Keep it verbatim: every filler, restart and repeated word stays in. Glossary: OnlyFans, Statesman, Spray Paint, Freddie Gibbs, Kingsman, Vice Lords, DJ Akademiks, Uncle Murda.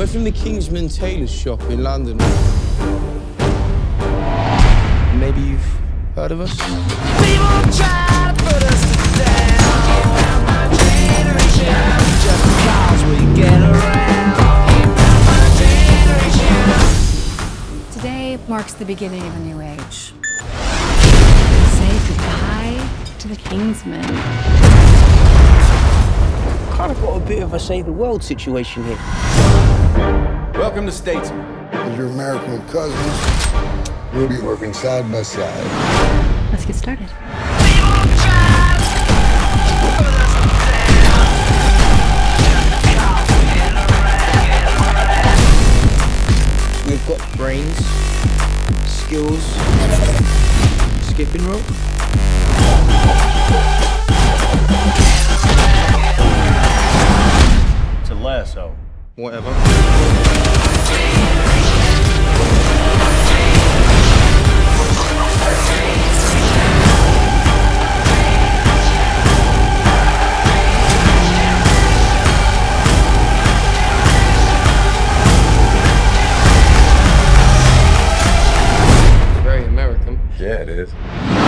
We're from the Kingsman tailor shop in London. Maybe you've heard of us? People try to put us down. My generation. Just because we get around. Today marks the beginning of a new age. Say goodbye to the Kingsman. I've got a bit of a save the world situation here. Welcome to Statesman. As your American cousins, we'll be working side by side. Let's get started. We've got brains, skills, skipping rope. So, whatever. Very American. Yeah, it is.